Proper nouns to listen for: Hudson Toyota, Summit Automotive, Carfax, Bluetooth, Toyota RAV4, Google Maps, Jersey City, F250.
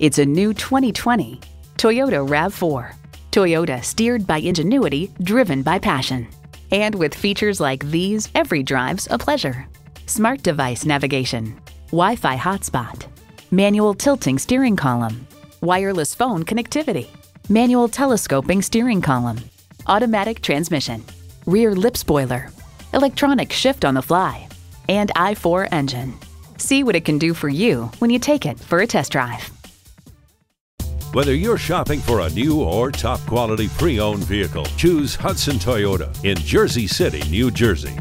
It's a new 2020 Toyota RAV4. Toyota, steered by ingenuity, driven by passion. And with features like these, every drive's a pleasure. Smart device navigation, Wi-Fi hotspot, manual tilting steering column, wireless phone connectivity, manual telescoping steering column, automatic transmission, rear lip spoiler, electronic shift on the fly, and I4 engine. See what it can do for you when you take it for a test drive. Whether you're shopping for a new or top quality pre-owned vehicle, choose Hudson Toyota in Jersey City, New Jersey.